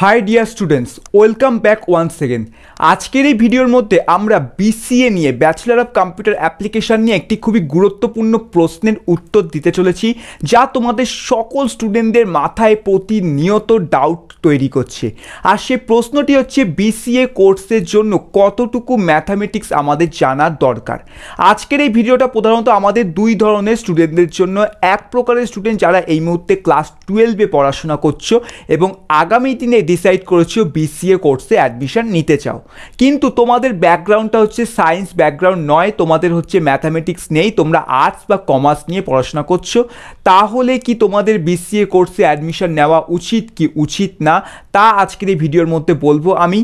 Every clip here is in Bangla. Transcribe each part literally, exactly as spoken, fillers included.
High dear students welcome back once again. आजकेर एई भिडियोर मध्ये आमरा बीसीए निये बैचलर अफ कम्प्यूटर एप्लीकेशन निये एकटी खुबই গুরুত্বপূর্ণ প্রশ্নের উত্তর দিতে চলেছি, যা তোমাদের সকল স্টুডেন্টদের মাথায় প্রতিনিয়ত ডাউট তৈরি করছে। আর সেই প্রশ্নটি হচ্ছে বিসিএ কোর্সের জন্য কতটুকু ম্যাথামেটিক্স আমাদের জানা দরকার। আজকের এই ভিডিওটা প্রধানত আমাদের দুই ধরনের স্টুডেন্টদের জন্য। এক প্রকারের স্টুডেন্ট যারা এই মুহূর্তে ক্লাস টুয়েলভে পড়াশোনা করছো এবং আগামী দিনে ডিসাইড করেছো বিসিএ কোর্সে অ্যাডমিশন নিতে চাও, কিন্তু তোমাদের ব্যাকগ্রাউন্ডটা হচ্ছে সায়েন্স ব্যাকগ্রাউন্ড নয়, তোমাদের হচ্ছে ম্যাথামেটিক্স নেই, তোমরা আর্টস বা কমার্স নিয়ে পড়াশোনা করছো, তাহলে কি তোমাদের বিসিএ কোর্সে অ্যাডমিশন নেওয়া উচিত কি উচিত না তা আজকের এই ভিডিওর মধ্যে বলবো আমি।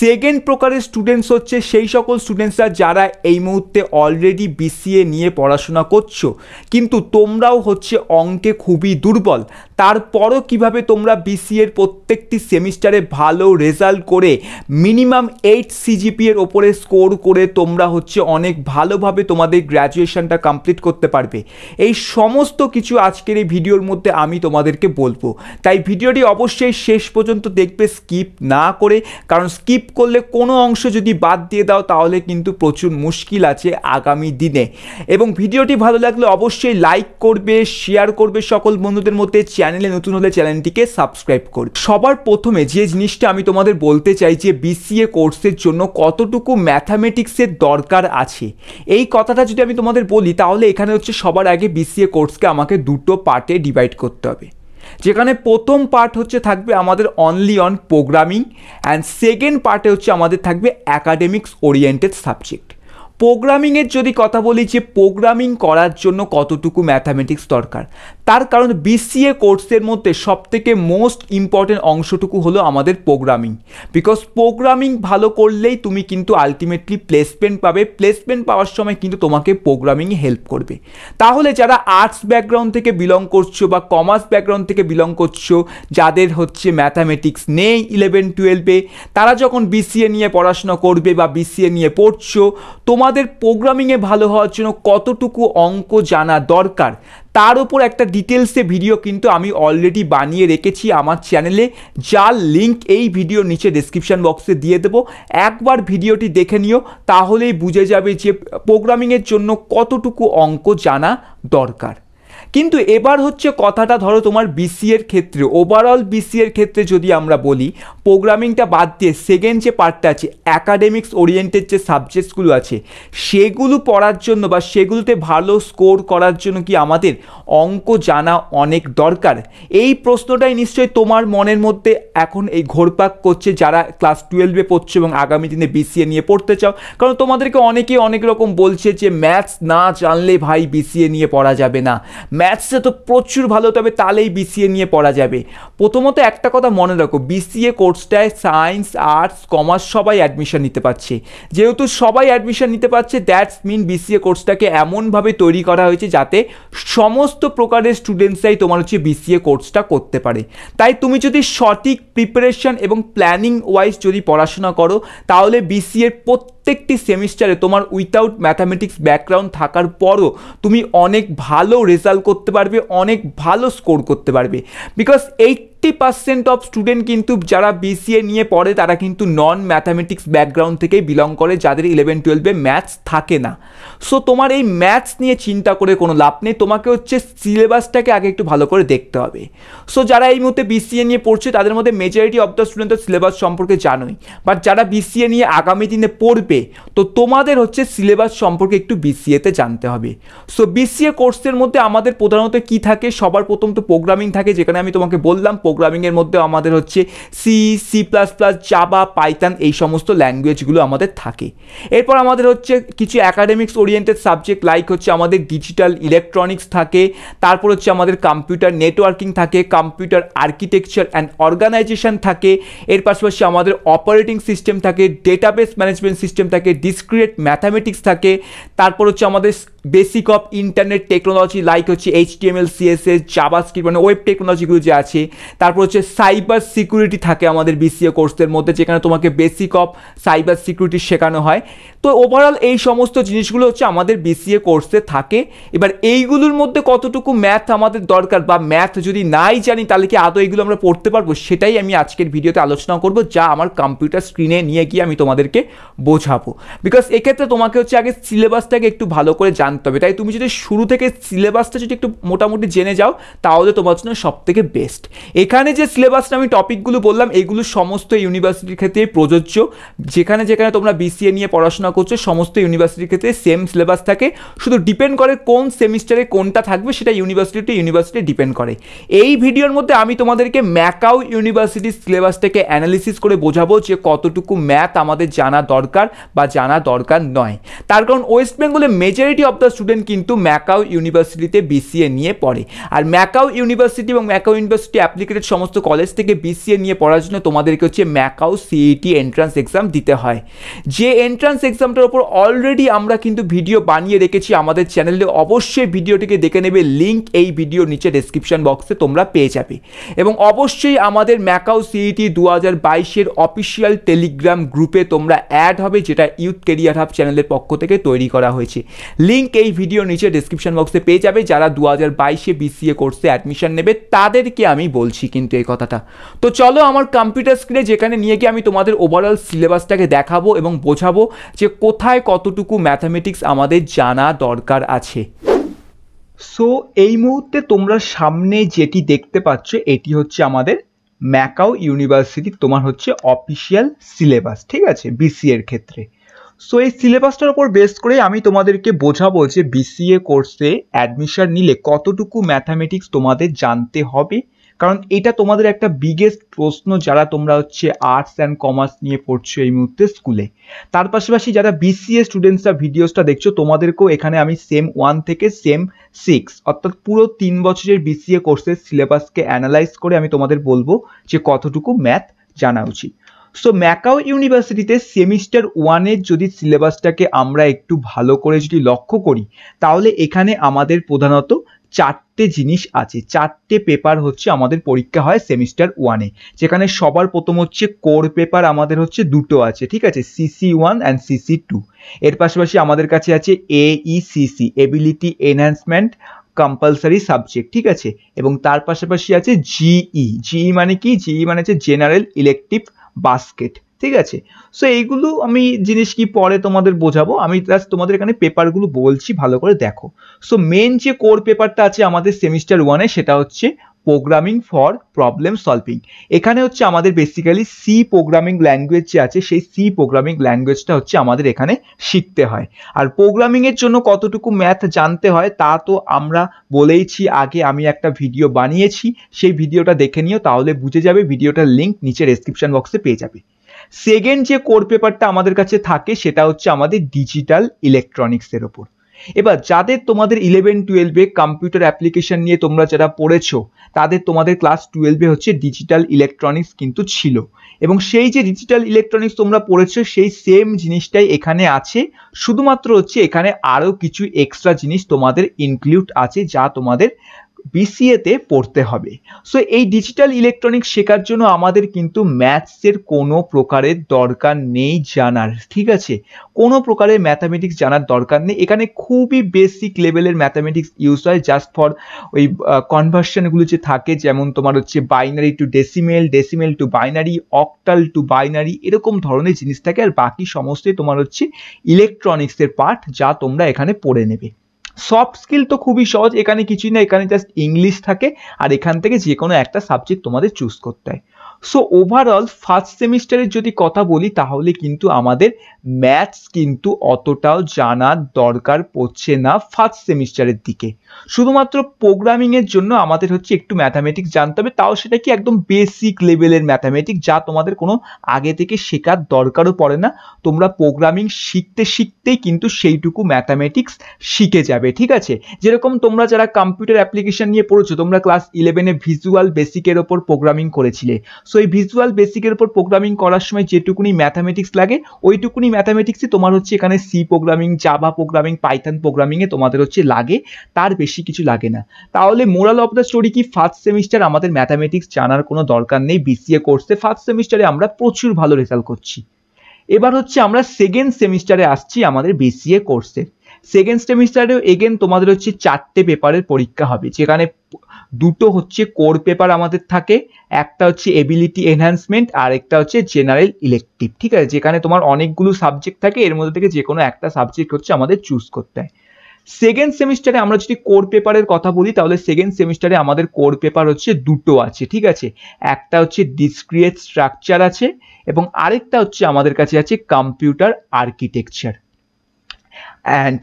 সেকেন্ড প্রকারের স্টুডেন্টস হচ্ছে সেই সকল স্টুডেন্টসরা যারা এই মুহূর্তে অলরেডি বিসিএ নিয়ে পড়াশোনা করছো, কিন্তু তোমরাও হচ্ছে অঙ্কে খুবই দুর্বল, তারপরও কিভাবে তোমরা বিসিএর প্রত্যেকটি সেমিস্টারে ভালো রেজাল্ট করে মিনিমাম এইট সিজিপি এর ওপরে স্কোর করে তোমরা হচ্ছে অনেক ভালোভাবে তোমাদের গ্র্যাজুয়েশনটা কমপ্লিট করতে পারবে। এই সমস্ত কিছু আজকের এই ভিডিওর মধ্যে আমি তোমাদেরকে বলবো, তাই ভিডিওটি অবশ্যই শেষ পর্যন্ত দেখবে স্কিপ না করে, কারণ স্কিপ করলে কোনো অংশ যদি বাদ দিয়ে দাও তাহলে কিন্তু প্রচুর মুশকিল আছে আগামী দিনে। এবং ভিডিওটি ভালো লাগলে অবশ্যই লাইক করবে, শেয়ার করবে সকল বন্ধুদের মধ্যে, চ্যানেলে নতুন হলে চ্যানেলটিকে সাবস্ক্রাইব করবে। সবার প্রথমে যে জিনিসটা আমি তোমাদের বলতে চাই যে বিসিএ কোর্সের জন্য কতটুকু ম্যাথামেটিক্সের দরকার আছে, এই কথাটা যদি আমি তোমাদের বলি তাহলে এখানে হচ্ছে সবার আগে বিসিএ কোর্সকে আমাকে দুটো পার্টে ডিভাইড করতে হবে, যেখানে প্রথম পার্ট হচ্ছে থাকবে আমাদের only on programming and second পার্টে হচ্ছে আমাদের থাকবে অ্যাকাডেমিক্স ওরিয়েন্টেড সাবজেক্ট। প্রোগ্রামিংয়ের যদি কথা বলি যে প্রোগ্রামিং করার জন্য কতটুকু ম্যাথামেটিক্স দরকার, তার কারণ বিসিএ কোর্সের মধ্যে সবথেকে মোস্ট ইম্পর্টেন্ট অংশটুকু হলো আমাদের প্রোগ্রামিং। বিকজ প্রোগ্রামিং ভালো করলেই তুমি কিন্তু আলটিমেটলি প্লেসমেন্ট পাবে, প্লেসমেন্ট পাওয়ার সময় কিন্তু তোমাকে প্রোগ্রামিং হেল্প করবে। তাহলে যারা আর্টস ব্যাকগ্রাউন্ড থেকে বিলং করছো বা কমার্স ব্যাকগ্রাউন্ড থেকে বিলং করছো, যাদের হচ্ছে ম্যাথামেটিক্স নেই ইলেভেন টুয়েলভে, তারা যখন বিসিএ নিয়ে পড়াশোনা করবে বা বিসিএ নিয়ে পড়ছো, তোমাদের প্রোগ্রামিংয়ে ভালো হওয়ার জন্য কতটুকু অঙ্ক জানা দরকার তার উপর একটা ডিটেলসে ভিডিও কিন্তু আমি অলরেডি বানিয়ে রেখেছি আমার চ্যানেলে, যার লিঙ্ক এই ভিডিও নিচে ডেসক্রিপশান বক্সে দিয়ে দেবো। একবার ভিডিওটি দেখে নিও, তাহলেই বুঝে যাবে যে প্রোগ্রামিংয়ের জন্য কতটুকু অঙ্ক জানা দরকার। কিন্তু এবার হচ্ছে কথাটা ধরো তোমার বিসিএর ক্ষেত্রে, ওভারঅল বিসিএর ক্ষেত্রে যদি আমরা বলি প্রোগ্রামিংটা বাদ দিয়ে সেকেন্ড যে পার্টটা আছে অ্যাকাডেমিক্স ওরিয়েন্টেড যে সাবজেক্টসগুলো আছে সেগুলো পড়ার জন্য বা সেগুলোতে ভালো স্কোর করার জন্য কি আমাদের অঙ্ক জানা অনেক দরকার? এই প্রশ্নটাই নিশ্চয়ই তোমার মনের মধ্যে এখন এই ঘোরপাক করছে যারা ক্লাস টুয়েলভে পড়ছো এবং আগামী দিনে বিসিএ নিয়ে পড়তে চাও, কারণ তোমাদেরকে অনেকেই অনেক রকম বলছে যে ম্যাথস না জানলে ভাই বিসিএ নিয়ে পড়া যাবে না, ম্যাথসে তো প্রচুর ভালো হতে হবে তাহলেই বিসিএ নিয়ে পড়া যাবে। প্রথমত একটা কথা মনে রাখো, বিসিএ কোর্সটায় সায়েন্স আর্টস কমার্স সবাই অ্যাডমিশন নিতে পারছে, যেহেতু সবাই অ্যাডমিশন নিতে পারছে দ্যাটস মিন বিসিএ কোর্সটাকে এমনভাবে তৈরি করা হয়েছে যাতে সমস্ত প্রকারের স্টুডেন্টসরাই তোমার হচ্ছে বিসিএ কোর্সটা করতে পারে। তাই তুমি যদি সঠিক প্রিপারেশন এবং প্ল্যানিং ওয়াইজ যদি পড়াশোনা করো তাহলে বিসিএর প্রত্যেক প্রত্যেকটি সেমিস্টারে তোমার উইথাউট ম্যাথামেটিক্স ব্যাকগ্রাউন্ড থাকার পরও তুমি অনেক ভালো রেজাল্ট করতে পারবে, অনেক ভালো স্কোর করতে পারবে। Because eighty percent of student কিন্তু যারা বিসিএ নিয়ে পড়ে তারা কিন্তু নন ম্যাথামেটিক্স ব্যাকগ্রাউন্ড থেকেই বিলং করে, যাদের ইলেভেন টুয়েলভে ম্যাথস থাকে না। সো তোমার এই ম্যাথস নিয়ে চিন্তা করে কোনো লাভ নেই, তোমাকে হচ্ছে সিলেবাসটাকে আগে একটু ভালো করে দেখতে হবে। সো যারা এই মুহূর্তে বিসিএ নিয়ে পড়ছে তাদের মধ্যে মেজরিটি অফ দ্য স্টুডেন্ট তো সিলেবাস সম্পর্কে জানোই, বাট যারা বিসিএ নিয়ে আগামী দিনে পড়বে তো তোমাদের হচ্ছে সিলেবাস সম্পর্কে একটু বিসিএতে জানতে হবে। সো বিসিএ কোর্সের মধ্যে আমাদের প্রধানত কি থাকে, সবার প্রথম তো প্রোগ্রামিং থাকে, যেখানে আমি তোমাকে বললাম প্রোগ্রামিংয়ের মধ্যে আমাদের হচ্ছে C C plus plus Java Python এই সমস্ত ল্যাঙ্গুয়েজগুলো আমাদের থাকে। এরপর আমাদের হচ্ছে কিছু অ্যাকাডেমিক্স ওরিয়েন্টেড সাবজেক্ট লাইক হচ্ছে আমাদের ডিজিটাল ইলেকট্রনিক্স থাকে, তারপর হচ্ছে আমাদের কম্পিউটার নেটওয়ার্কিং থাকে, কম্পিউটার আর্কিটেকচার অ্যান্ড অর্গানাইজেশন থাকে, এর পাশাপাশি আমাদের অপারেটিং সিস্টেম থাকে, ডেটাবেস ম্যানেজমেন্ট সিস্টেম থাকে, ডিসক্রিট ম্যাথামেটিক্স থাকে, তারপর হচ্ছে আমাদের basic of internet technology like হচ্ছে এইচটিএমএল সিএসএস জাভাস্ক্রিপ্ট মানে ওয়েব টেকনোলজিগুলো যে আছে তারপর হচ্ছে সাইবার সিকিউরিটি থাকে আমাদের বিসিএ কোর্সের মধ্যে, যেখানে তোমাকে বেসিক অফ সাইবার সিকিউরিটি শেখানো হয়। তো ওভারঅল এই সমস্ত জিনিসগুলো হচ্ছে আমাদের বিসিএ কোর্সে থাকে। এবার এইগুলোর মধ্যে কতটুকু ম্যাথ আমাদের দরকার বা ম্যাথ যদি নাই জানি তাহলে কি আদৌ এইগুলো আমরা পড়তে পারবো, সেটাই আমি আজকের ভিডিওতে আলোচনা করব, যা আমার কম্পিউটার স্ক্রিনে নিয়ে গিয়ে আমি তোমাদেরকে বোঝাবো। বিকজ এক্ষেত্রে তোমাকে হচ্ছে আগে সিলেবাসটাকে একটু ভালো করে জানতে হবে। তাই তুমি যদি শুরু থেকে সিলেবাসটা যদি একটু মোটামুটি জেনে যাও তাহলে তোমার জন্য সবথেকে বেস্ট। এখানে যে সিলেবাসটা আমি টপিকগুলো বললাম এগুলো সমস্ত ইউনিভার্সিটির ক্ষেত্রে প্রযোজ্য। যেখানে যেখানে তোমরা বিসিএ নিয়ে পড়াশোনা করছো সমস্ত ইউনিভার্সিটির ক্ষেত্রে সেম সিলেবাস থাকে, শুধু ডিপেন্ড করে কোন সেমিস্টারে কোনটা থাকবে সেটা ইউনিভার্সিটি টু ইউনিভার্সিটি ডিপেন্ড করে। এই ভিডিওর মধ্যে আমি তোমাদেরকে ম্যাকাউ ইউনিভার্সিটির সিলেবাসটাকে অ্যানালিসিস করে বোঝাবো যে কতটুকু ম্যাথ আমাদের জানা দরকার বা জানা দরকার নয়, তার কারণ ওয়েস্ট বেঙ্গলে মেজরিটি অফ দ্য স্টুডেন্ট কিন্তু ম্যাকাউ ইউনিভার্সিটিতে বিসিএ নিয়ে পড়ে। আর ম্যাকাউ ইউনিভার্সিটি এবং ম্যাকাউ ইউনিভার্সিটি অ্যাপ্লিকেটেড সমস্ত কলেজ থেকে বিসিএ নিয়ে পড়ার জন্য তোমাদেরকে হচ্ছে ম্যাকাউ সিইটি এন্ট্রান্স এক্সাম দিতে হয়, যে এন্ট্রান্স এক্সামটার ওপর অলরেডি আমরা কিন্তু ভিডিও বানিয়ে রেখেছি আমাদের চ্যানেলে, অবশ্যই ভিডিওটিকে দেখে নেবে, লিঙ্ক এই ভিডিওর নিচে ডেসক্রিপশন বক্সে তোমরা পেয়ে যাবে। এবং অবশ্যই আমাদের ম্যাকাউ সিইটি দু হাজার বাইশের অফিসিয়াল টেলিগ্রাম গ্রুপে তোমরা অ্যাড হবে, যেটা ইউথ কেরিয়ার হাব চ্যানেলের পক্ষ থেকে তৈরি করা হয়েছে, লিঙ্ক এই ভিডিওর নিচে ডেসক্রিপশন বক্সে পেয়ে যাবে। যারা দু হাজার বাইশে বিসিএ কোর্সে অ্যাডমিশন নেবে তাদেরকে আমি বলছি কিন্তু এই কথাটা। তো চলো আমার কম্পিউটার স্ক্রিনে যেখানে নিয়ে গিয়ে আমি তোমাদের ওভারঅল সিলেবাসটাকে দেখাবো এবং বোঝাবো যে কোথায় কতটুকু ম্যাথামেটিক্স আমাদের জানা দরকার আছে। সো এই মুহূর্তে তোমরা সামনে যেটি দেখতে পাচ্ছ এটি হচ্ছে আমাদের ম্যাকাউ ইউনিভার্সিটির তোমার হচ্ছে অফিসিয়াল সিলেবাস, ঠিক আছে, বিসিএর ক্ষেত্রে। সো এই সিলেবাসটার ওপর বেস করে আমি তোমাদেরকে বোঝাবো যে বিসিএ কোর্সে অ্যাডমিশন নিলে কতটুকু ম্যাথামেটিক্স তোমাদের জানতে হবে, কারণ এটা তোমাদের একটা বিগেস্ট প্রশ্ন যারা তোমরা হচ্ছে আর্টস অ্যান্ড কমার্স নিয়ে পড়ছো এই মুহূর্তে স্কুলে। তার পাশাপাশি যারা বিসিএ স্টুডেন্টসরা ভিডিওসটা দেখছো তোমাদেরকেও এখানে আমি সেম ওয়ান থেকে সেম সিক্স অর্থাৎ পুরো তিন বছরের বিসিএ কোর্সের সিলেবাসকে অ্যানালাইজ করে আমি তোমাদের বলবো যে কতটুকু ম্যাথ জানা উচিত। সো ম্যাকাউ ইউনিভার্সিটিতে সেমিস্টার ওয়ানের যদি সিলেবাসটাকে আমরা একটু ভালো করে যদি লক্ষ্য করি তাহলে এখানে আমাদের প্রধানত চারটে জিনিস আছে, চারটে পেপার হচ্ছে আমাদের পরীক্ষা হয় সেমিস্টার ওয়ানে, যেখানে সবার প্রথম হচ্ছে কোর পেপার আমাদের হচ্ছে দুটো আছে, ঠিক আছে, CC one and CC two. এর পাশাপাশি আমাদের কাছে আছে AECC, ability enhancement compulsory subject, ঠিক আছে, এবং তার পাশাপাশি আছে জিই। জিই মানে কি? জিই মানে হচ্ছে জেনারেল ইলেকটিভ বাস্কেট, ঠিক আছে। সো এইগুলো আমি জিনিস কি পরে তোমাদের বোঝাবো, আমি জাস্ট তোমাদের এখানে পেপারগুলো বলছি, ভালো করে দেখো। সো মেন যে কোর পেপারটা আছে আমাদের সেমিস্টার ওয়ানে সেটা হচ্ছে প্রোগ্রামিং ফর প্রবলেম সলভিং। এখানে হচ্ছে আমাদের বেসিক্যালি সি প্রোগ্রামিং ল্যাঙ্গুয়েজ যে আছে সেই সি প্রোগ্রামিং ল্যাঙ্গুয়েজটা হচ্ছে আমাদের এখানে শিখতে হয়। আর প্রোগ্রামিংয়ের জন্য কতটুকু ম্যাথ জানতে হয় তা তো আমরা বলেইছি, আগে আমি একটা ভিডিও বানিয়েছি, সেই ভিডিওটা দেখে নিও তাহলে বুঝে যাবে, ভিডিওটার লিঙ্ক নিচে ডেসক্রিপশন বক্সে পেয়ে যাবে। সেকেন্ড যে কোর পেপারটা আমাদের কাছে থাকে সেটা হচ্ছে আমাদের ডিজিটাল ইলেকট্রনিক্সের ওপর। এবার যাদের তোমাদের ইলেভেন টুয়েলভে কম্পিউটার অ্যাপ্লিকেশন নিয়ে তোমরা যারা পড়েছো তাদের তোমাদের ক্লাস টুয়েলভে হচ্ছে ডিজিটাল ইলেকট্রনিক্স কিন্তু ছিল, এবং সেই যে ডিজিটাল ইলেকট্রনিক্স তোমরা পড়েছো সেই সেম জিনিসটাই এখানে আছে, শুধুমাত্র হচ্ছে এখানে আরও কিছু এক্সট্রা জিনিস তোমাদের ইনক্লুড আছে যা তোমাদের বিসিএতে পড়তে হবে। সো এই ডিজিটাল ইলেকট্রনিক্স শেখার জন্য আমাদের কিন্তু ম্যাথসের কোনো প্রকারের দরকার নেই জানার, ঠিক আছে, কোনো প্রকারের ম্যাথামেটিক্স জানার দরকার নেই। এখানে খুবই বেসিক লেভেলের ম্যাথামেটিক্স ইউজ হয় জাস্ট ফর ওই কনভার্সনগুলো যে থাকে, যেমন তোমার হচ্ছে binary to decimal, decimal to binary, octal to binary, এরকম ধরনের জিনিস থাকে। আর বাকি সমস্তই তোমার হচ্ছে ইলেকট্রনিক্সের পার্ট যা তোমরা এখানে পড়ে নেবে। সফট স্কিল তো খুবই সহজ, এখানে কিছুই না, এখানে জাস্ট ইংলিশ থাকে আর এখান থেকে যে কোনো একটা সাবজেক্ট তোমাদের চুজ করতে হয়। সো ওভারঅল ফার্স্ট সেমিস্টারের যদি কথা বলি তাহলে কিন্তু আমাদের ম্যাথস কিন্তু অতটাও জানার দরকার পড়ছে না ফার্স্ট সেমিস্টারের দিকে, শুধুমাত্র প্রোগ্রামিংয়ের জন্য আমাদের হচ্ছে একটু ম্যাথামেটিক্স জানতে হবে, তাও সেটা কি একদম বেসিক লেভেলের ম্যাথামেটিক্স যা তোমাদের কোনো আগে থেকে শেখার দরকারও পড়ে না, তোমরা প্রোগ্রামিং শিখতে শিখতেই কিন্তু সেইটুকু ম্যাথামেটিক্স শিখে যাবে, ঠিক আছে। যেরকম তোমরা যারা কম্পিউটার অ্যাপ্লিকেশন নিয়ে পড়েছো তোমরা ক্লাস ইলেভেনে ভিজুয়াল বেসিকের ওপর প্রোগ্রামিং করেছিলে, সো এই ভিজুয়াল বেসিকের উপর প্রোগ্রামিং করার সময় যেটুকুনি ম্যাথামেটিক্স লাগে ওইটুকুনি ম্যাথামেটিক্সই তোমার হচ্ছে এখানে C programming, Java programming, Python প্রোগ্রামিংয়ে তোমাদের হচ্ছে লাগে, তার বেশি কিছু লাগে না। তাহলে মোরাল অফ দ্য স্টোরি কি, ফার্স্ট সেমিস্টার আমাদের ম্যাথামেটিক্স জানার কোনো দরকার নেই। বিসিএ কোর্সে ফার্স্ট সেমিস্টারে আমরা প্রচুর ভালো রেজাল্ট করছি। এবার হচ্ছে আমরা সেকেন্ড সেমিস্টারে আসছি আমাদের বিসিএ কোর্সে। সেকেন্ড সেমিস্টারেও এগেন তোমাদের হচ্ছে চারটে পেপারের পরীক্ষা হবে, যেখানে দুটো হচ্ছে কোর পেপার আমাদের থাকে, একটা হচ্ছে এবিলিটি এনহ্যান্সমেন্ট আর একটা হচ্ছে জেনারেল ইলেকটিভ, ঠিক আছে, যেখানে তোমার অনেকগুলো সাবজেক্ট থাকে, এর মধ্যে থেকে যে কোনো একটা সাবজেক্ট হচ্ছে আমাদের চুজ করতে হয়। সেকেন্ড সেমিস্টারে আমরা যদি কোর পেপারের কথা বলি, তাহলে সেকেন্ড সেমিস্টারে আমাদের কোর পেপার হচ্ছে দুটো আছে, ঠিক আছে, একটা হচ্ছে ডিসক্রিট স্ট্রাকচার আছে এবং আরেকটা হচ্ছে আমাদের কাছে আছে কম্পিউটার আর্কিটেকচার। অ্যান্ড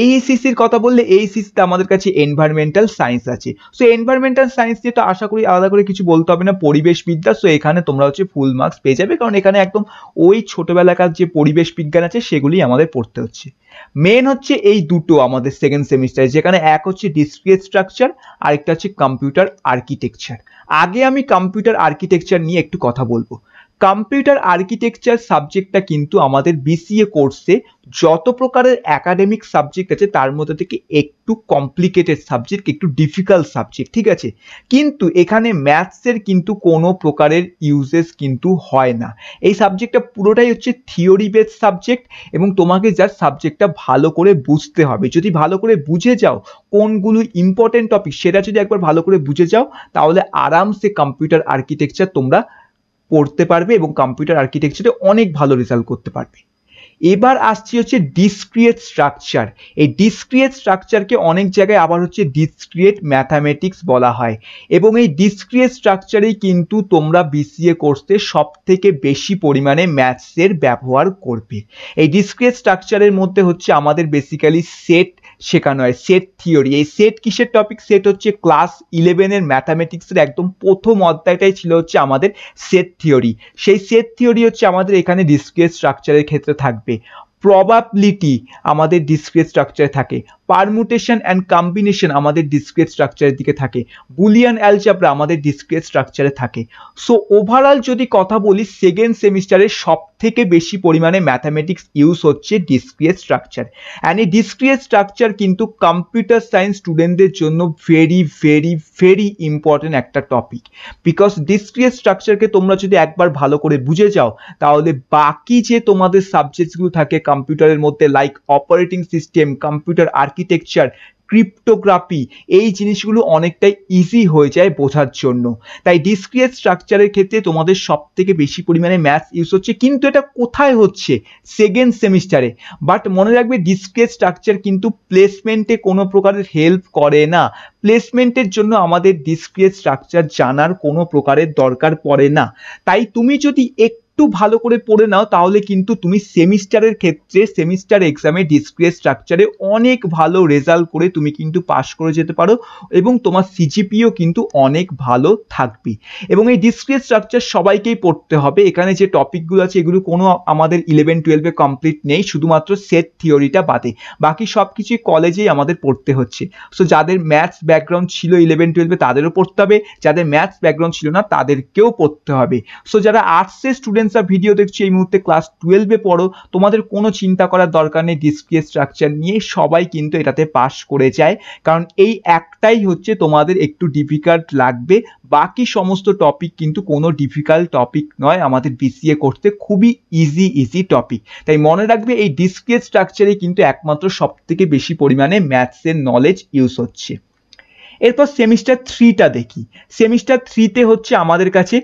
এইসিসির কথা বললে এইসিসিতে আমাদের কাছে এনভায়রনমেন্টাল সায়েন্স আছে। সো এনভায়রনমেন্টাল সায়েন্স দিয়ে তো আশা করি আলাদা করে কিছু বলতে হবে না, পরিবেশ বিদ্যা। সো এখানে তোমরা হচ্ছে ফুল মার্কস পেয়ে যাবে, কারণ এখানে একদম ওই ছোটোবেলাকার যে পরিবেশ বিজ্ঞান আছে সেগুলি আমাদের পড়তে হচ্ছে। মেন হচ্ছে এই দুটো আমাদের সেকেন্ড সেমিস্টারে, যেখানে এক হচ্ছে ডিসক্রিট স্ট্রাকচার আর একটা হচ্ছে কম্পিউটার আর্কিটেকচার। আগে আমি কম্পিউটার আর্কিটেকচার নিয়ে একটু কথা বলবো। কম্পিউটার আর্কিটেকচার সাবজেক্টটা কিন্তু আমাদের বিসিএ কোর্সে যত প্রকারের অ্যাকাডেমিক সাবজেক্ট আছে তার মধ্যে থেকে একটু কমপ্লিকেটেড সাবজেক্ট, একটু ডিফিকাল্ট সাবজেক্ট, ঠিক আছে, কিন্তু এখানে ম্যাথসের কিন্তু কোনো প্রকারের ইউজেস কিন্তু হয় না। এই সাবজেক্টটা পুরোটাই হচ্ছে থিওরি বেসড সাবজেক্ট এবং তোমাকে যার সাবজেক্টটা ভালো করে বুঝতে হবে। যদি ভালো করে বুঝে যাও কোনগুলো ইম্পর্টেন্ট টপিক, সেটা যদি একবার ভালো করে বুঝে যাও তাহলে আরামসে কম্পিউটার আর্কিটেকচার তোমরা পড়তে পারবে এবং কম্পিউটার আর্কিটেকচারে অনেক ভালো রেজাল্ট করতে পারবে। এবার আসছি হচ্ছে ডিসক্রিট স্ট্রাকচার। এই ডিসক্রিট স্ট্রাকচারকে অনেক জায়গায় আবার হচ্ছে ডিসক্রিট ম্যাথামেটিক্স বলা হয় এবং এই ডিসক্রিট স্ট্রাকচারেই কিন্তু তোমরা বিসিএ কোর্সে সব থেকে বেশি পরিমাণে ম্যাথসের ব্যবহার করবে। এই ডিসক্রিট স্ট্রাকচারের মধ্যে হচ্ছে আমাদের বেসিক্যালি সেট শেখানো হয়, সেট থিওরি। এই সেট কিসের টপিক? সেট হচ্ছে ক্লাস ইলেভেনের ম্যাথামেটিক্সের একদম প্রথম অধ্যায়টাই ছিল হচ্ছে আমাদের সেট থিওরি। সেই সেট থিওরি হচ্ছে আমাদের এখানে ডিসক্রিট স্ট্রাকচারের ক্ষেত্রে থাকবে। প্রবাবিলিটি আমাদের ডিসক্রিট স্ট্রাকচারে থাকে, পারমুটেশন অ্যান্ড কম্বিনেশন আমাদের ডিসক্রিট স্ট্রাকচারের দিকে থাকে, বুলিয়ান অ্যালজেব্রা আমাদের ডিসক্রিট স্ট্রাকচারে থাকে। সো ওভারঅল যদি কথা বলি, সেকেন্ড সেমিস্টারে সব থেকে বেশি পরিমাণে ম্যাথামেটিক্স ইউজ হচ্ছে ডিসক্রিট স্ট্রাকচার। অ্যান্ড এই ডিসক্রিট স্ট্রাকচার কিন্তু কম্পিউটার সায়েন্স স্টুডেন্টদের জন্য ভেরি ভেরি ভেরি ইম্পর্টেন্ট একটা টপিক, বিকজ ডিসক্রিট স্ট্রাকচারকে তোমরা যদি একবার ভালো করে বুঝে যাও তাহলে বাকি যে তোমাদের সাবজেক্টসগুলো থাকে কম্পিউটারের মধ্যে, like operating system, computer architecture, cryptography, এই জিনিসগুলো অনেকটাই ইজি হয়ে যায় বোঝার জন্য। তাই ডিসক্রিট স্ট্রাকচারের ক্ষেত্রে তোমাদের সব থেকে বেশি পরিমাণে ম্যাথস ইউজ হচ্ছে, কিন্তু এটা কোথায় হচ্ছে? সেকেন্ড সেমিস্টারে। বাট মনে রাখবে, ডিসক্রিট স্ট্রাকচার কিন্তু প্লেসমেন্টে কোনো প্রকারের হেল্প করে না। প্লেসমেন্টের জন্য আমাদের ডিসক্রিট স্ট্রাকচার জানার কোনো প্রকারের দরকার পড়ে না। তাই তুমি যদি এক একটু ভালো করে পড়ে নাও তাহলে কিন্তু তুমি সেমিস্টারের ক্ষেত্রে, সেমিস্টার এক্সামে ডিসক্রিট স্ট্রাকচারে অনেক ভালো রেজাল্ট করে তুমি কিন্তু পাস করে যেতে পারো এবং তোমার সিজিপিও কিন্তু অনেক ভালো থাকবে। এবং এই ডিসক্রিট স্ট্রাকচার সবাইকেই পড়তে হবে। এখানে যে টপিকগুলো আছে এগুলো কোনো আমাদের ইলেভেন টুয়েলভে কমপ্লিট নেই, শুধুমাত্র সেট থিওরিটা বাদে বাকি সব কিছুই কলেজেই আমাদের পড়তে হচ্ছে। সো যাদের ম্যাথস ব্যাকগ্রাউন্ড ছিল ইলেভেন টুয়েলভে তাদেরও পড়তে হবে, যাদের ম্যাথস ব্যাকগ্রাউন্ড ছিল না তাদেরকেও পড়তে হবে। সো যারা আর্টসের স্টুডেন্ট ভিডিও দেখছি এই মুহূর্তে ক্লাস টুয়েলভে পড়ো, তোমাদের কোনো চিন্তা করার দরকার নেই। ডিসক্রিট স্ট্রাকচার নিয়ে সবাই কিন্তু এটাতে পাস করে যায়, কারণ এই একটাই হচ্ছে তোমাদের একটু ডিফিকাল্ট লাগবে। বাকি সমস্ত টপিক কিন্তু কোনো ডিফিকাল্ট টপিক নয়, আমাদের বিসিএ করতে খুবই ইজি ইজি টপিক। তাই মনে রাখবে, এই ডিসক্রিট স্ট্রাকচারে কিন্তু একমাত্র সব থেকে বেশি পরিমাণে ম্যাথসের নলেজ ইউজ হচ্ছে। এরপর সেমিস্টার থ্রিটা দেখি। সেমিস্টার থ্রিতে হচ্ছে আমাদের কাছে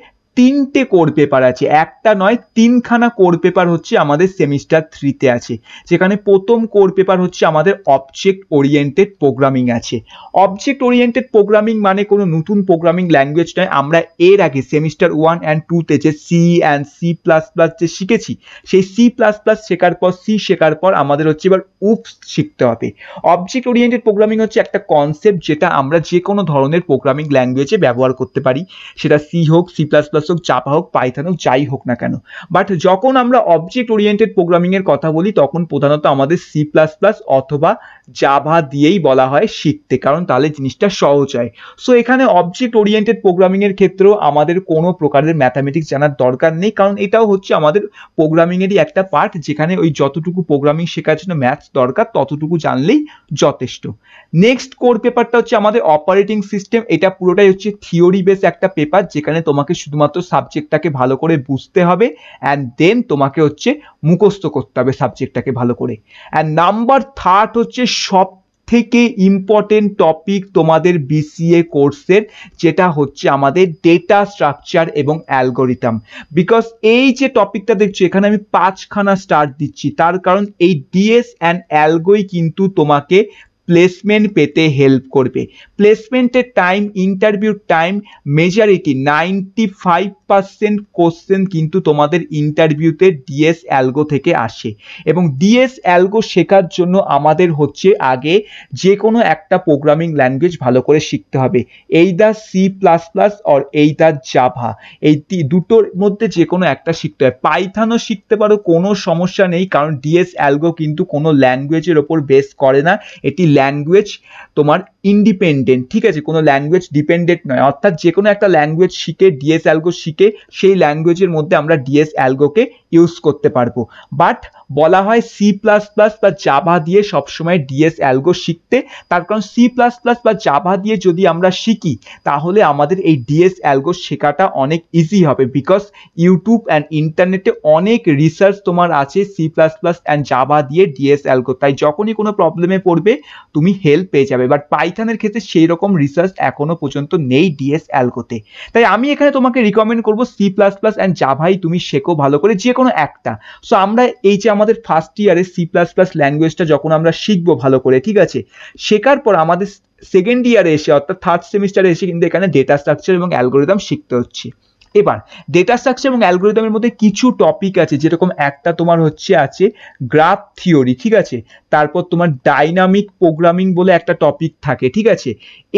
তিনটে কোর পেপার আছে, একটা নয় তিনখানা কোর পেপার হচ্ছে আমাদের সেমিস্টার থ্রিতে আছে, যেখানে প্রথম কোর পেপার হচ্ছে আমাদের অবজেক্ট ওরিয়েন্টেড প্রোগ্রামিং আছে। অবজেক্ট ওরিয়েন্টেড প্রোগ্রামিং মানে কোনো নতুন প্রোগ্রামিং ল্যাঙ্গুয়েজ নয়, আমরা এর আগে সেমিস্টার ওয়ান অ্যান্ড টুতে যে C and C plus plus যে শিখেছি, সেই সি প্লাস প্লাস শেখার পর, সি শেখার পর আমাদের হচ্ছে এবার উপস শিখতে হবে। অবজেক্ট ওরিয়েন্টেড প্রোগ্রামিং হচ্ছে একটা কনসেপ্ট যেটা আমরা যে কোনো ধরনের প্রোগ্রামিং ল্যাঙ্গুয়েজে ব্যবহার করতে পারি, সেটা সি হোক, সি প্লাস প্লাস হোক জাভা হোক পাইথন হোক যাই হোক না কেন, বাট যখন আমরা অবজেক্ট ওরিয়েন্টেড প্রোগ্রামিং এর কথা বলি তখন প্রধানত আমাদের সি প্লাস প্লাস অথবা জাভা দিয়েই বলা হয় শিখতে, কারণ তাহলে জিনিসটা সহজ হয়। সো এখানে অবজেক্ট ওরিয়েন্টেড প্রোগ্রামিং এর ক্ষেত্রেও আমাদের কোনো প্রকারের ম্যাথামেটিক্স জানার দরকার নেই, কারণ এটাও হচ্ছে আমাদের প্রোগ্রামিং এরই একটা পার্ট, যেখানে ওই যতটুকু প্রোগ্রামিং শেখার জন্য ম্যাথস দরকার ততটুকু জানলেই যথেষ্ট। নেক্সট কোর পেপারটা হচ্ছে আমাদের অপারেটিং সিস্টেম। এটা পুরোটাই হচ্ছে থিওরি বেস একটা পেপার, যেখানে তোমাকে শুধুমাত্র সাবজেক্টটাকে ভালো করে বুঝতে হবে অ্যান্ড দেন তোমাকে হচ্ছে মুখস্থ করতে হবে সাবজেক্টটাকে ভালো করে। অ্যান্ড নাম্বার থার্ড হচ্ছে সব থেকে ইম্পর্টেন্ট টপিক তোমাদের বিসিএ কোর্সের, যেটা হচ্ছে আমাদের ডেটা স্ট্রাকচার এবং অ্যালগোরিদম। বিকজ এই যে টপিকটা দেখছো এখানে আমি পাঁচখানা স্টার দিচ্ছি, তার কারণ এই ডিএস অ্যান্ড অ্যালগোই কিন্তু তোমাকে প্লেসমেন্ট পেতে হেল্প করবে। প্লেসমেন্টের time, interview time, majority ninety five percent question কিন্তু তোমাদের ইন্টারভিউতে ডিএস অ্যালগো থেকে আসে, এবং ডিএস অ্যালগো শেখার জন্য আমাদের হচ্ছে আগে যে কোনো একটা প্রোগ্রামিং ল্যাঙ্গুয়েজ ভালো করে শিখতে হবে, এই the C plus plus or এই দা জাভা, এই দুটোর মধ্যে যে কোনো একটা শিখতে হয়। পাইথনও শিখতে পারো, কোনো সমস্যা নেই, কারণ ডিএস অ্যালগো কিন্তু কোনো ল্যাঙ্গুয়েজের ওপর বেস করে না, এটি ল্যাঙ্গুয়েজ তোমার ইন্ডিপেন্ডেন্ট, ঠিক আছে, কোনো ল্যাঙ্গুয়েজ ডিপেন্ডেন্ট নয়। অর্থাৎ যে কোনো একটা ল্যাঙ্গুয়েজ শিখে ডিএস অ্যালগো শিখে সেই ল্যাঙ্গুয়েজের মধ্যে আমরা ডিএস অ্যালগোকে ইউজ করতে পারবো, বাট বলা হয় সি প্লাস প্লাস বা জাভা দিয়ে সবসময় ডিএস অ্যালগো শিখতে, তার কারণ সি প্লাস প্লাস বা জাভা দিয়ে যদি আমরা শিখি তাহলে আমাদের এই ডিএস অ্যালগো শেখাটা অনেক ইজি হবে। বিকজ ইউটিউব অ্যান্ড ইন্টারনেটে অনেক রিসার্চ তোমার আছে C plus plus and Java দিয়ে ডিএস অ্যালগো, তাই যখনই কোনো প্রবলেমে পড়বে তুমি হেল্প পেয়ে যাবে। বাট পাইথনের ক্ষেত্রে সেই রকম রিসার্চ এখনো পর্যন্ত নেই ডিএস অ্যালগোতে, তাই আমি এখানে তোমাকে রিকমেন্ড করবো সি প্লাস প্লাস অ্যান্ড জাভাই তুমি শেখো ভালো করে, যে কোনো একটা। সো আমরা এই যে আমাদের ফার্স্ট ইয়ারে সি প্লাস প্লাস ল্যাঙ্গুয়েজটা যখন আমরা শিখবো ভালো করে, ঠিক আছে, শেখার পর আমাদের সেকেন্ড ইয়ারে এসে অর্থাৎ থার্ড সেমিস্টারে এসে কিন্তু এখানে ডেটা স্ট্রাকচার এবং অ্যালগোরিদম শিখতে হচ্ছে। এবার ডেটা স্ট্রাকচার এবং অ্যালগোরিদমের মধ্যে কিছু টপিক আছে, যেরকম একটা তোমার হচ্ছে আছে গ্রাফ থিওরি, ঠিক আছে, তারপর তোমার ডাইনামিক প্রোগ্রামিং বলে একটা টপিক থাকে, ঠিক আছে।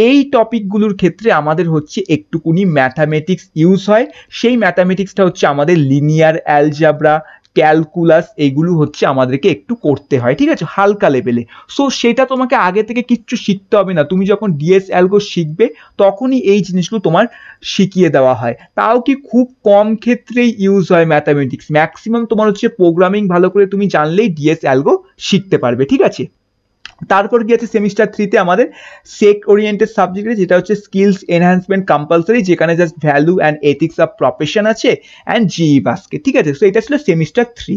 এই টপিকগুলোর ক্ষেত্রে আমাদের হচ্ছে একটুকুনি ম্যাথামেটিক্স ইউজ হয়, সেই ম্যাথামেটিক্সটা হচ্ছে আমাদের লিনিয়ার অ্যালজাব্রা, ক্যালকুলাস, এইগুলো হচ্ছে আমাদেরকে একটু করতে হয়, ঠিক আছে, হালকা লেভেলে। সো সেটা তোমাকে আগে থেকে কিচ্ছু শিখতে হবে না, তুমি যখন ডিএস অ্যালগো শিখবে তখনই এই জিনিসগুলো তোমার শিখিয়ে দেওয়া হয়। তাও কি খুব কম ক্ষেত্রেই ইউজ হয় ম্যাথামেটিক্স, ম্যাক্সিমাম তোমার হচ্ছে প্রোগ্রামিং ভালো করে তুমি জানলেই ডিএস অ্যালগো শিখতে পারবে, ঠিক আছে। তারপর কি আছে সেমিস্টার থ্রিতে আমাদের সেক ওরিয়েন্টেড সাবজেক্ট, যেটা হচ্ছে স্কিলস এনহ্যান্সমেন্ট কম্পালসারি, যেখানে just value and ethics of profession আছে অ্যান্ড জিই বাস্কেট, ঠিক আছে। সো এটা ছিল সেমিস্টার থ্রি।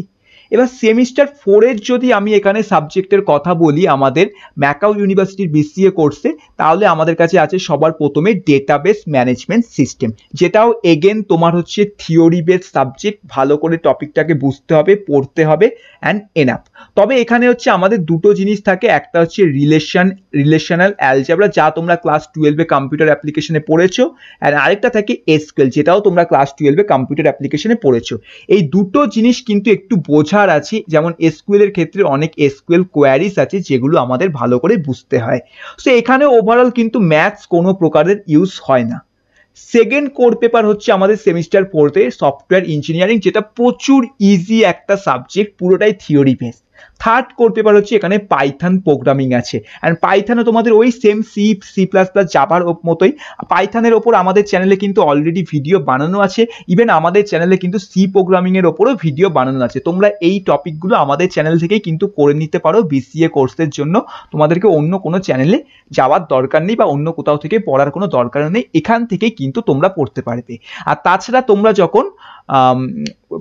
এবার সেমিস্টার ফোরের যদি আমি এখানে সাবজেক্টের কথা বলি আমাদের ম্যাকাও ইউনিভার্সিটির বিসিএ কোর্সে, তাহলে আমাদের কাছে আছে সবার প্রথমে ডেটাবেস ম্যানেজমেন্ট সিস্টেম, যেটাও এগেন তোমার হচ্ছে থিওরি বেস সাবজেক্ট, ভালো করে টপিকটাকে বুঝতে হবে, পড়তে হবে অ্যান্ড এনাফ। তবে এখানে হচ্ছে আমাদের দুটো জিনিস থাকে, একটা হচ্ছে রিলেশন রিলেশনাল অ্যালজাব্রা, যা তোমরা ক্লাস টুয়েলভে কম্পিউটার অ্যাপ্লিকেশনে পড়েছো, অ্যান্ড আরেকটা থাকে এসকিউএল, যেটাও তোমরা ক্লাস টুয়েলভে কম্পিউটার অ্যাপ্লিকেশনে পড়েছো। এই দুটো জিনিস কিন্তু একটু বোঝা আছে, যেমন এসকিউএল এর ক্ষেত্রে অনেক এসকিউএল কোয়ারিজ আছে যেগুলো আমাদের ভালো করে বুঝতে হয়। সো এখানে ওভারঅল কিন্তু ম্যাথস কোনো প্রকারের ইউজ হয় না। সেকেন্ড কোর পেপার হচ্ছে আমাদের সেমিস্টার ফোরতে সফটওয়্যার ইঞ্জিনিয়ারিং, যেটা প্রচুর ইজি একটা সাবজেক্ট, পুরোটাই theory base. Third core paper হচ্ছে এখানে পাইথন প্রোগ্রামিং আছে, অ্যান্ড পাইথনও তোমাদের ওই same C C plus plus জাভার মতোই। পাইথনের ওপর আমাদের চ্যানেলে কিন্তু অলরেডি ভিডিও বানানো আছে, ইভেন আমাদের চ্যানেলে কিন্তু সি প্রোগ্রামিংয়ের ওপরও ভিডিও বানানো আছে, তোমরা এই টপিকগুলো আমাদের চ্যানেল থেকেই কিন্তু করে নিতে পারো। বিসিএ কোর্সের জন্য তোমাদেরকে অন্য কোনো চ্যানেলে যাওয়ার দরকার নেই বা অন্য কোথাও থেকে পড়ার কোনো দরকার নেই, এখান থেকেই কিন্তু তোমরা পড়তে পারবে। আর তাছাড়া তোমরা যখন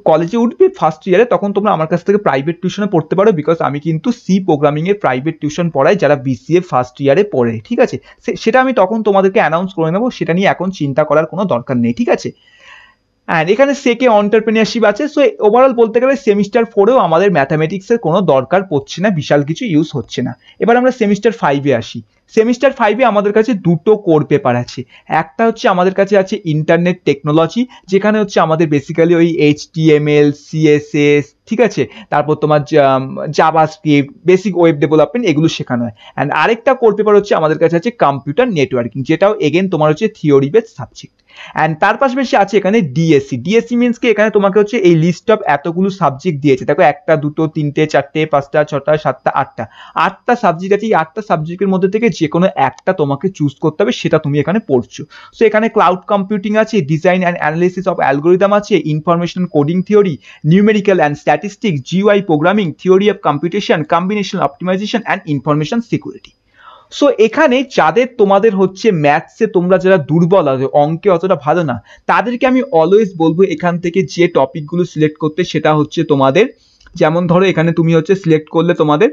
কলেজে উঠবে ফার্স্ট ইয়ারে, তখন তোমরা আমার কাছ থেকে প্রাইভেট টিউশনে পড়তে পারো, বিকজ আমি কিন্তু সি প্রোগ্রামিংয়ের প্রাইভেট টিউশন পড়াই যারা বিসিএ ফার্স্ট ইয়ারে পড়ে, ঠিক আছে। সেটা আমি তখন তোমাদেরকে অ্যানাউন্স করে নেবো, সেটা নিয়ে এখন চিন্তা করার কোনো দরকার নেই, ঠিক আছে। অ্যান্ড এখানে সেকে অন্টারপ্রেনিয়ারশিপ আছে। সো ওভারঅল বলতে গেলে সেমিস্টার ফোরেও আমাদের ম্যাথামেটিক্সের কোনো দরকার পড়ছে না, বিশাল কিছু ইউজ হচ্ছে না। এবার আমরা সেমিস্টার ফাইভে আসি। সেমিস্টার ফাইভে আমাদের কাছে দুটো কোর পেপার আছে, একটা হচ্ছে আমাদের কাছে আছে ইন্টারনেট টেকনোলজি, যেখানে হচ্ছে আমাদের বেসিক্যালি ওই এইচটিএমএল, সিএসএস, ঠিক আছে, তারপর তোমার জাভাস্ক্রিপ্ট, বেসিক ওয়েব ডেভেলপমেন্ট, এগুলো শেখানো হয়। অ্যান্ড আরেকটা কোর পেপার হচ্ছে আমাদের কাছে আছে কম্পিউটার নেটওয়ার্কিং, যেটাও এগেন তোমার হচ্ছে থিওরি বেস সাবজেক্ট। and তার পাশাপাশি আছে এখানে ডিএসসি ডিএসসি মিন্স কি এখানে তোমাকে হচ্ছে এই লিস্ট অফ এতগুলো সাবজেক্ট দিয়েছে দেখো একটা দুটো তিনটে চারটে পাঁচটা ছটা সাতটা আটটা আটটা সাবজেক্ট আছে এই আটটা সাবজেক্টের মধ্যে থেকে যে কোনো একটা তোমাকে চুজ করতে হবে সেটা তুমি এখানে পড়ছো সো এখানে ক্লাউড কম্পিউটিং আছে design and analysis of algorithm আছে information coding theory numerical and statistics GUI programming theory of computation combination optimisation and information security so এখানে যাদের তোমাদের হচ্ছে ম্যাথসে তোমরা যারা দুর্বল আছো অঙ্কে অতটা ভালো না তাদেরকে আমি অলওয়েজ বলবো এখান থেকে যে টপিকগুলো সিলেক্ট করতে সেটা হচ্ছে তোমাদের যেমন ধরো এখানে তুমি হচ্ছে সিলেক্ট করলে তোমাদের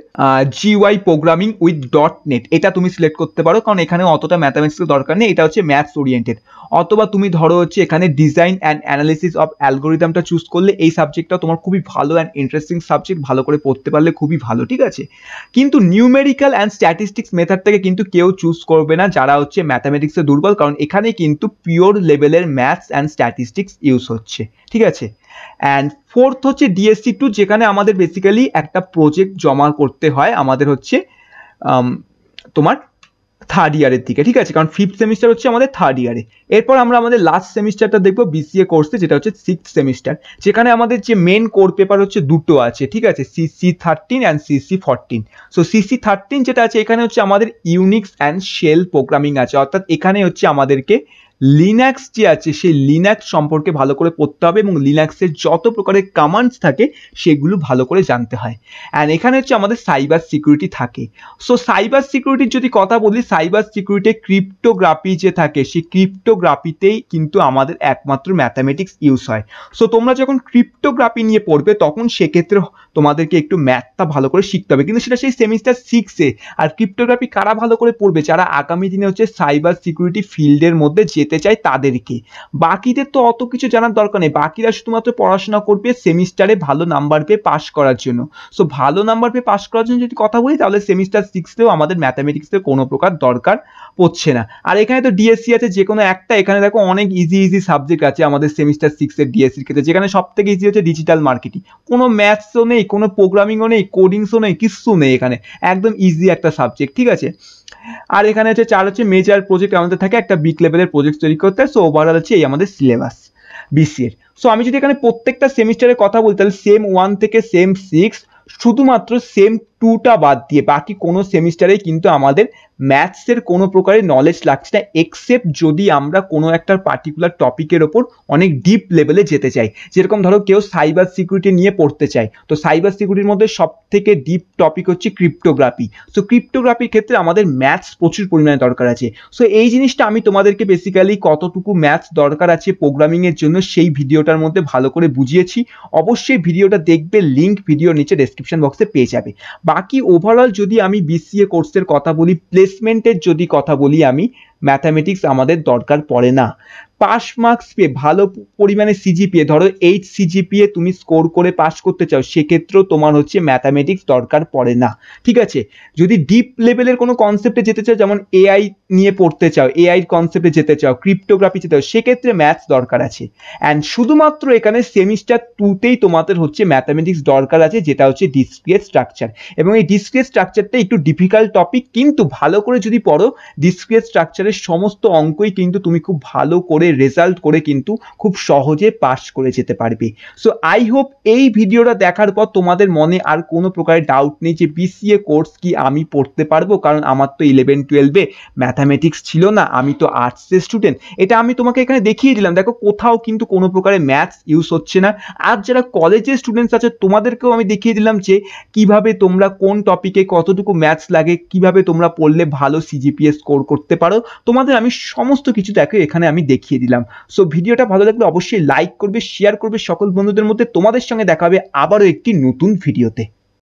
GUI programming with dot net এটা তুমি সিলেক্ট করতে পারো কারণ এখানে অতটা ম্যাথামেটিক্সের দরকার নেই এটা হচ্ছে ম্যাথস ওরিয়েন্টেড অথবা তুমি ধরো হচ্ছে এখানে ডিজাইন অ্যান্ড অ্যানালিসিস অফ অ্যালগোরিদমটা চুজ করলে এই সাবজেক্টটা তোমার খুবই ভালো অ্যান্ড ইন্টারেস্টিং সাবজেক্ট ভালো করে পড়তে পারলে খুবই ভালো ঠিক আছে কিন্তু নিউমেরিক্যাল অ্যান্ড স্ট্যাটিস্টিক্স মেথডটাকে কিন্তু কেউ চুজ করবে না যারা হচ্ছে ম্যাথামেটিক্সে দুর্বল কারণ এখানে কিন্তু পিওর লেভেলের ম্যাথস অ্যান্ড স্ট্যাটিস্টিক্স ইউজ হচ্ছে ঠিক আছে and fourth হচ্ছে ডি এস সি টু যেখানে আমাদের বেসিক্যালি একটা প্রজেক্ট জমা করতে হয় আমাদের হচ্ছে তোমার থার্ড ইয়ারের দিকে ঠিক আছে কারণ ফিফথ সেমিস্টার হচ্ছে আমাদের থার্ড ইয়ারে এরপর আমরা আমাদের লাস্ট সেমিস্টারটা দেখব বিসিএ কোর্সে যেটা হচ্ছে সিক্সথ সেমিস্টার যেখানে আমাদের যে মেন কোর পেপার হচ্ছে দুটো আছে ঠিক আছে CC thirteen and CC fourteen so CC thirteen যেটা আছে এখানে হচ্ছে আমাদের ইউনিক্স অ্যান্ড শেল প্রোগ্রামিং আছে অর্থাৎ এখানে হচ্ছে আমাদেরকে লিনাক্স যে আছে সেই লিনাক্স সম্পর্কে ভালো করে পড়তে হবে এবং লিনাক্সের যত প্রকারের কমান্ডস থাকে সেগুলো ভালো করে জানতে হয় অ্যান্ড এখানে হচ্ছে আমাদের সাইবার সিকিউরিটি থাকে সো সাইবার সিকিউরিটির যদি কথা বলি সাইবার সিকিউরিটি ক্রিপ্টোগ্রাফি যে থাকে সেই ক্রিপ্টোগ্রাফিতেই কিন্তু আমাদের একমাত্র ম্যাথামেটিক্স ইউজ হয় সো তোমরা যখন ক্রিপ্টোগ্রাফি নিয়ে পড়বে তখন সেক্ষেত্রে তোমাদেরকে একটু ম্যাথটা ভালো করে শিখতে হবে কিন্তু সেটা সেই সেমিস্টার সিক্সে আর ক্রিপ্টোগ্রাফি কারা ভালো করে পড়বে যারা আগামী দিনে হচ্ছে সাইবার সিকিউরিটি ফিল্ডের মধ্যে যে চাই তাদেরকে বাকিদের তো অত কিছু জানার দরকার নেই বাকিরা শুধুমাত্র পড়াশোনা করবে সেমিস্টারে ভালো নাম্বার পেয়ে পাস করার জন্য সো ভালো নাম্বার পেয়ে পাস করার জন্য যদি কথা বলি তাহলে সেমিস্টার সিক্সতেও আমাদের ম্যাথামেটিক্সের কোনো প্রকার দরকার পড়ছে না আর এখানে তো ডিএসসি আছে যে কোনো একটা এখানে দেখো অনেক ইজি ইজি সাবজেক্ট আছে আমাদের সেমিস্টার সিক্সের ডিএসসির ক্ষেত্রে যেখানে সব থেকে ইজি হচ্ছে ডিজিটাল মার্কেটিং কোনো ম্যাথসও নেই কোনো প্রোগ্রামিংও নেই কোডিংসও নেই কিচ্ছু নেই এখানে একদম ইজি একটা সাবজেক্ট ঠিক আছে আর এখানে হচ্ছে চার হচ্ছে মেজর প্রজেক্ট আমাদের থাকে একটা বিগ লেভেলের প্রজেক্ট তৈরি করতে সো ওভারঅল হচ্ছে এই আমাদের সিলেবাস বিসিএ এর সো আমি যদি এখানে প্রত্যেকটা সেমিস্টারের কথা বলি তাহলে সেম ওয়ান থেকে সেম সিক্স শুধুমাত্র সেম টুটা বাদ দিয়ে বাকি কোনো সেমিস্টারে কিন্তু আমাদের ম্যাথসের কোনো প্রকারের নলেজ লাগছে না এক্সেপ্ট যদি আমরা কোনো একটা পার্টিকুলার টপিকের ওপর অনেক ডিপ লেভেলে যেতে চাই যেরকম ধরো কেউ সাইবার সিকিউরিটি নিয়ে পড়তে চায় তো সাইবার সিকিউরিটির মধ্যে সব থেকে ডিপ টপিক হচ্ছে ক্রিপ্টোগ্রাফি সো ক্রিপ্টোগ্রাফির ক্ষেত্রে আমাদের ম্যাথস প্রচুর পরিমাণে দরকার আছে সো এই জিনিসটা আমি তোমাদেরকে বেসিক্যালি কতটুকু ম্যাথস দরকার আছে প্রোগ্রামিংয়ের জন্য সেই ভিডিওটার মধ্যে ভালো করে বুঝিয়েছি অবশ্যই ভিডিওটা দেখবে লিঙ্ক ভিডিওর নিচে ডেসক্রিপশন বক্সে পেয়ে যাবে বাকি ওভারঅল যদি আমি বিসিএ কোর্সের কথা বলি প্লেসমেন্টের যদি কথা বলি আমি ম্যাথামেটিক্স আমাদের দরকার পড়ে না পাস মার্কস পেয়ে ভালো পরিমাণে সিজিপিএ ধরো এইট সিজিপিএ তুমি স্কোর করে পাস করতে চাও সেক্ষেত্রেও তোমার হচ্ছে ম্যাথামেটিক্স দরকার পড়ে না ঠিক আছে যদি ডিপ লেভেলের কোনো কনসেপ্টে যেতে চাও যেমন এআই নিয়ে পড়তে চাও এআই কনসেপ্টে যেতে চাও ক্রিপ্টোগ্রাফি যেতে চাও সেক্ষেত্রে ম্যাথস দরকার আছে অ্যান্ড শুধুমাত্র এখানে সেমিস্টার টুতেই তোমাদের হচ্ছে ম্যাথামেটিক্স দরকার আছে যেটা হচ্ছে ডিসক্রিট স্ট্রাকচার এবং এই ডিসক্রিট স্ট্রাকচারটা একটু ডিফিকাল্ট টপিক কিন্তু ভালো করে যদি পড়ো ডিসক্রিট স্ট্রাকচারের সমস্ত অঙ্কই কিন্তু তুমি খুব ভালো করে রেজাল্ট করে কিন্তু খুব সহজে পাস করে যেতে পারবে সো আই হোপ এই ভিডিওটা দেখার পর তোমাদের মনে আর কোনো প্রকারের ডাউট নেই যে বিসিএ কোর্স কি আমি পড়তে পারবো কারণ আমার তো ইলেভেন টুয়েলভে ম্যাথামেটিক্স ছিল না আমি তো আর্টসের স্টুডেন্ট এটা আমি তোমাকে এখানে দেখিয়ে দিলাম দেখো কোথাও কিন্তু কোনো প্রকারের ম্যাথস ইউজ হচ্ছে না আর যারা কলেজের স্টুডেন্টস আছে তোমাদেরকেও আমি দেখিয়ে দিলাম যে কিভাবে তোমরা কোন টপিকে কতটুকু ম্যাথস লাগে কিভাবে তোমরা পড়লে ভালো সিজিপিএ স্কোর করতে পারো তোমাদের আমি সমস্ত কিছু দেখো এখানে আমি দেখিয়ে দিলাম সো ভিডিওটা ভালো লাগলে অবশ্যই লাইক করবে শেয়ার করবে সকল বন্ধুদের মধ্যে তোমাদের সঙ্গে দেখা হবে আবারও একটি নতুন ভিডিওতে।